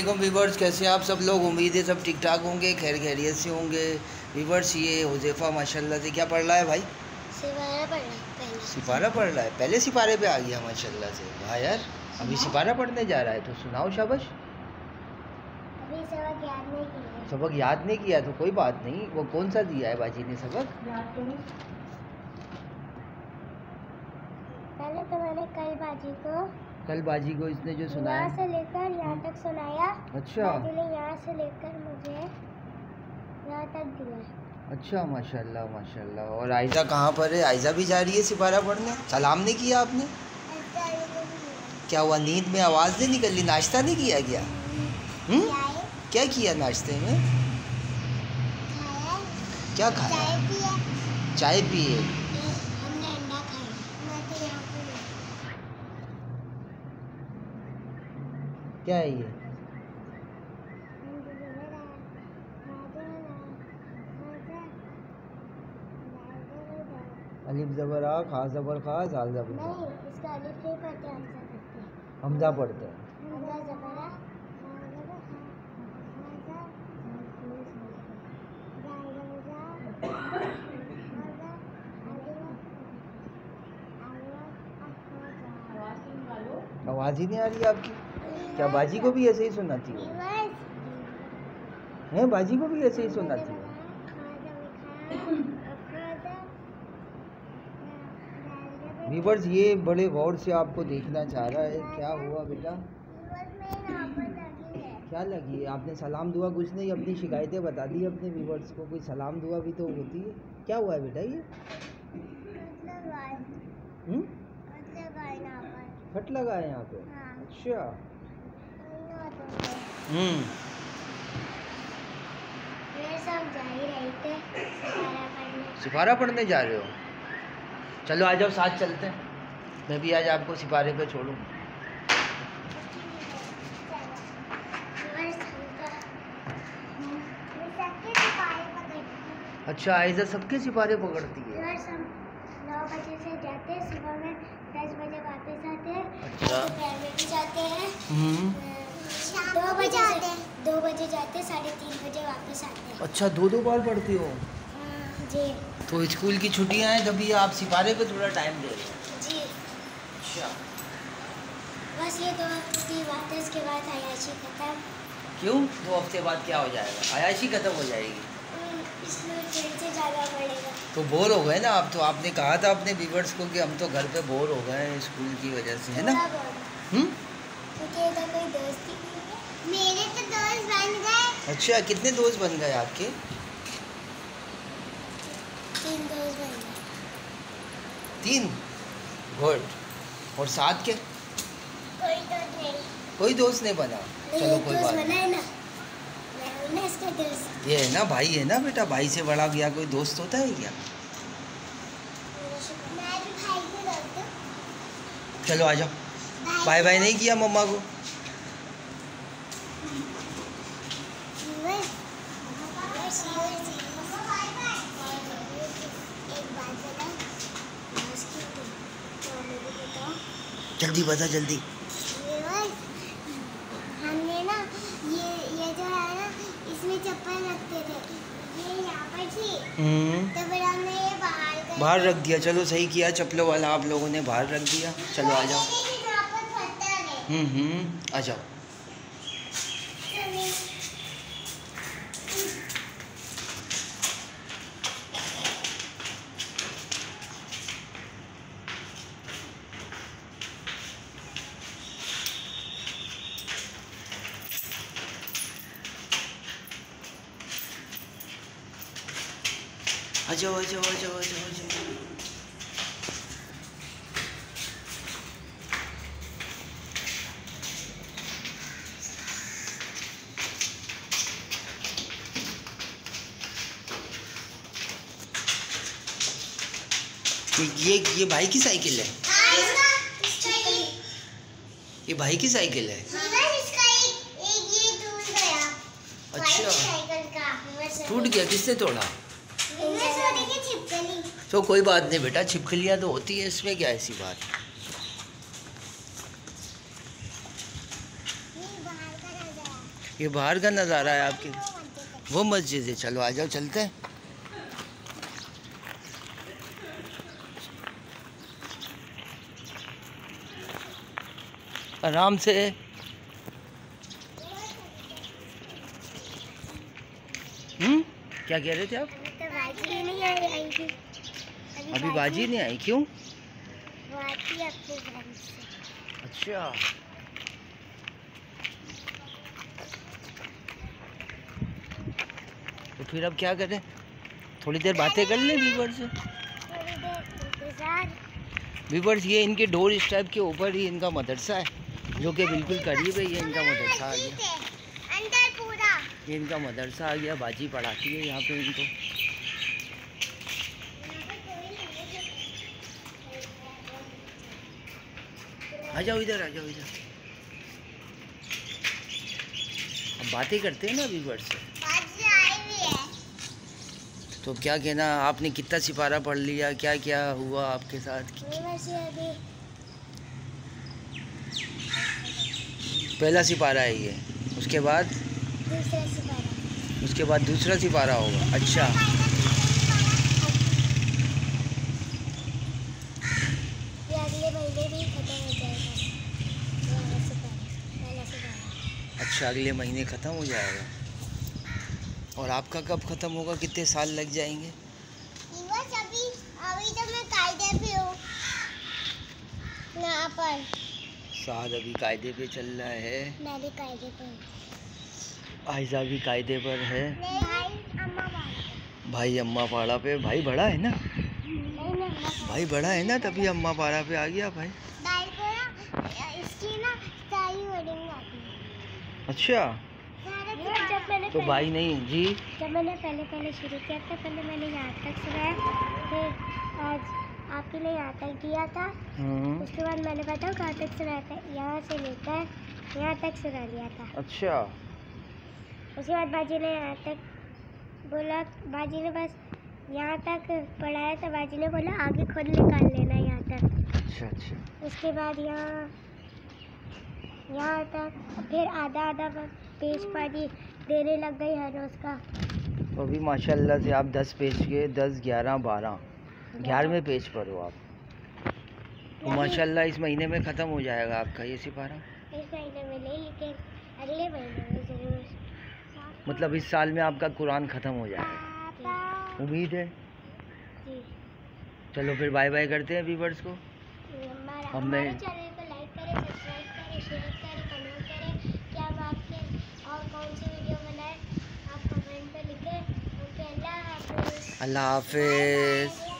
वालेकुम वीवर्स, कैसे आप सब लोग? उम्मीद है सब ठीक ठाक होंगे, खैर खैरियत से होंगे। वीवर्स, ये हुज़ैफ़ा माशाल्लाह से क्या पढ़ रहा है भाई? सिपारा पढ़ रहा है। पहले सिपारे पे आ गया माशाल्लाह से। हाँ यार, अभी सिपारा पढ़ने जा रहा है, तो सुनाओ शाबाश। सबक याद नहीं किया तो कोई बात नहीं। वो कौन सा दिया है बाजी ने सबक? पहले तो मैंने कल बाजी को इसने जो सुनाया से लेकर यहाँ तक सुनाया। अच्छा, यहाँ से लेकर मुझे यहाँ तक दिया। अच्छा, माशाल्लाह माशाल्लाह। और आयजा कहाँ पर है? आयजा भी जा रही है सिपारा पढ़ने। सलाम नहीं किया आपने? क्या हुआ, नींद में आवाज़ नहीं निकली? नाश्ता नहीं किया गया? क्या किया नाश्ते में? क्या खाया? चाय पिए? क्या है ये? अलिफ जबर आ, खा जबर खा, जाल जबर। नहीं, इसका अलिफ नहीं पढ़ते, हमजा पढ़ते हैं। आवाज़ ही नहीं आ रही आपकी। क्या बाजी को भी ऐसे ही सुनाती हो? हैं, बाजी को भी ऐसे ही सुनाती हो? व्यूअर्स, ये बड़े गौर से आपको देखना चाह रहा है। क्या हुआ बेटा, क्या लगी? आपने सलाम दुआ कुछ नहीं, अपनी शिकायतें बता दी अपने व्यूअर्स को। कोई सलाम दुआ भी तो होती है। क्या हुआ है बेटा ये? फट लगा है यहाँ पे। अच्छा। सिपारा पढ़ने जा रहे हो? चलो आ जाओ, साथ चलते हैं। मैं भी आज आपको सिपारे पे छोड़ूँ। अच्छा, आयजा सबके सिपारे पकड़ती है। 9 बजे से जाते हैं, सुबह में 10 बजे वापस आते हैं। अच्छा। प्राइवेट जाते हैं, 2 बजे आते हैं, 2 बजे जाते हैं, 3:30 बजे वापस आते हैं। अच्छा, 2-2 बार पढ़ती हो जी। तो स्कूल की छुट्टियां हैं, तभी आप सिपारे पे थोड़ा टाइम दे रहे हैं जी। अच्छा, बस ये 2 हफ्ते बात है, इसके बाद आयाशी खत्म। क्यों 2 हफ्ते बाद क्या हो जाएगा? आयाशी खत्म हो जाएगी, इसलिए फिर से जाना पड़ेगा। तो बोर हो गए ना आप? तो आपने कहा था अपने व्यूअर्स को कि हम तो घर पे बोर हो गए हैं स्कूल की वजह से, है ना? क्योंकि इधर कोई दोस्त ही नहीं है। मेरे तो दोस्त बन गए। अच्छा, कितने दोस्त बन गए आपके? 3 दोस्त बन गए। 3 गुड। और साथ के कोई दोस्त नहीं बना? चलो कोई बात नहीं, ये है ना भाई, है ना बेटा, भाई से बड़ा गया कोई दोस्त होता है क्या? चलो आ जाओ। बाय बाय नहीं किया मम्मा को? जल्दी बता, जल्दी। चप्पल रखते थे, ये यहाँ पर थी, तो फिर हमने ये बाहर रख दिया। चलो सही किया, चप्पलों वाला आप लोगों ने बाहर रख दिया। चलो आ जाओ। आ जाओ। आजाओ आजाओ आजाओ आजाओ आजाओ। ये भाई की साइकिल है? ये भाई की साइकिल है? अच्छा, टूट गया। किसने तोड़ा? तो कोई बात नहीं बेटा, छिपकलियाँ तो होती है, इसमें क्या ऐसी बात है? ये बाहर का नज़ारा है आपकी, वो मस्जिद है। चलो आ जाओ, चलते हैं। आराम से क्या कह रहे थे आप? तो बाजी नहीं आई थी। अभी बाजी नहीं आई, क्यों? वो आती अपने घर से। अच्छा, तो फिर अब क्या करें? थोड़ी देर बातें कर लें व्यूअर्स से। व्यूअर्स, ये इनके डोर स्टेप के ऊपर ही इनका मदरसा है, जो कि बिल्कुल करीब है। ये इनका मदरसा आ गया, ये इनका मदरसा आ गया। बाजी पढ़ाती है यहाँ पे इनको। आ जाओ इधर, आ जाओ इधर। अब बातें करते हैं ना व्यूअर्स से। तो क्या कहना, आपने कितना सिपारा पढ़ लिया? क्या क्या हुआ आपके साथ? पहला सिपारा है ये, उसके बाद दूसरा सिपारा होगा। अच्छा, अगले महीने ख़त्म हो जाएगा। और आपका कब ख़त्म होगा? कितने साल लग जाएंगे? अभी तो मैं कायदे पे हूं ना पर। साद अभी कायदे पे चल रहा है। मैं भी कायदे पे हूं। आयजा भी कायदे पर है। भाई अम्मा पाड़ा पे। भाई बड़ा है ना? भाई बड़ा है ना, तभी अम्मा पाड़ा पे आ गया भाई। इसकी ना अच्छा, तो भाई नहीं जी। जब मैंने पहले शुरू किया था, पहले मैंने यहाँ तक सुनाया, फिर आज आपके लिए यहाँ तक दिया था। उसके बाद मैंने बताओ कहाँ तक सुनाया था, यहाँ से लेकर यहाँ तक सुना दिया था। अच्छा, उसके बाद बाजी ने यहाँ तक बोला, बाजी ने बस यहाँ तक पढ़ाया था। बाजी ने बोला आगे खुद निकाल लेना यहाँ तक। अच्छा, उसके बाद यहाँ तक, फिर आधा पेज पाजी देने लग गई हर रोज़ का। तो अभी माशाल्लाह से आप 10 पेज के 11 पेज पर हो आप। तो माशाल्लाह इस महीने में ख़त्म हो जाएगा आपका ये सिपारा। इस महीने में नहीं, लेकिन अगले महीने में ज़रूर। मतलब इस साल में आपका कुरान ख़त्म हो जाएगा, उम्मीद है जी। चलो फिर बाय बाय करते हैं व्यूअर्स को। हमें शेयर करें, कमेंट करें कि आप आपके और कौन सी वीडियो बनाएं। आप कमेंट पे लिखें। ओके, अल्लाह हाफिज़।